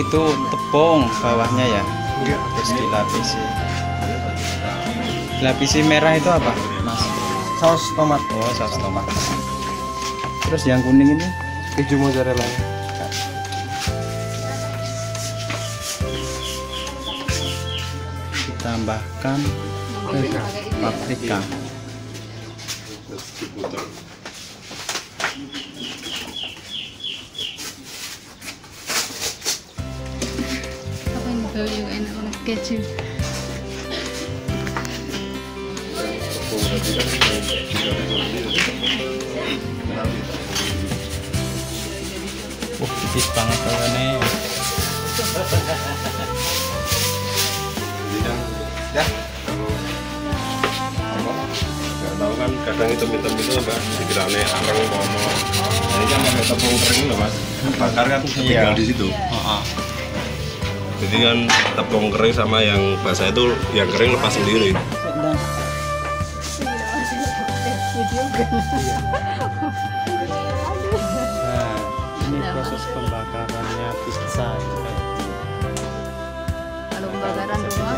itu tepung bawahnya ya, terus dilapisi. Lapisi merah itu apa, Mas? Saus tomat. Oh, saus tomat. Terus yang kuning ini keju mozzarella. Ditambahkan paprika. Yang enak oleh keju. Tipis banget kayaknya. Ya. Enggak tahu kan kadang hitam-hitam itu apa dikirane areng momo. Jadi kan pakai tepung kering loh, Mas. Bakar kan tinggal di situ. Jadi kan tepung kering sama yang basah itu yang kering lepas sendiri. Nah, ini proses pembakarannya pizza. Kalau pembakaran dulu.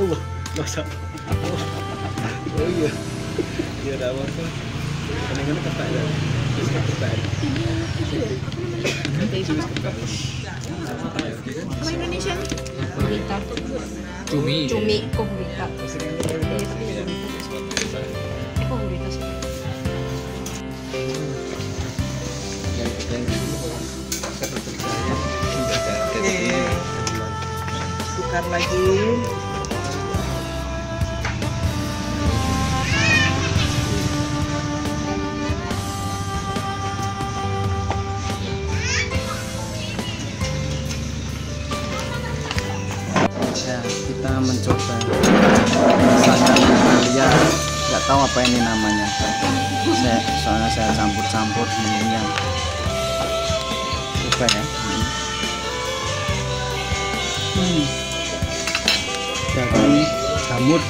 Allah, masak. Oh iya, dia ada apa tuh? Kadang-kadang ketak ya, terus ketak. Apa Indonesia? Kumbita. Cumi, kumbita. Bukan lagi. Kita mencoba masakan Italia, nggak tahu apa ini namanya. Soalnya saya campur-campur minyak. Coba ya. Daging jamur.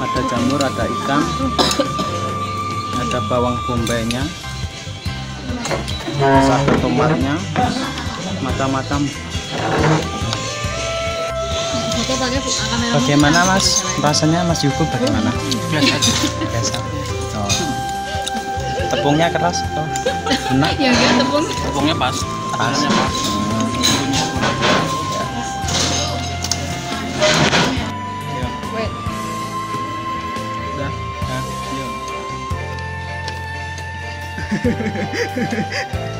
Ada jamur, ada ikan. Ada bawang bombaynya, satu tomatnya, macam-macam. Bagaimana Mas? Rasanya Mas Yuko bagaimana? Biasa. Oh. Tepungnya keras atau enak? Ya, tepungnya pas. Rasanya pas.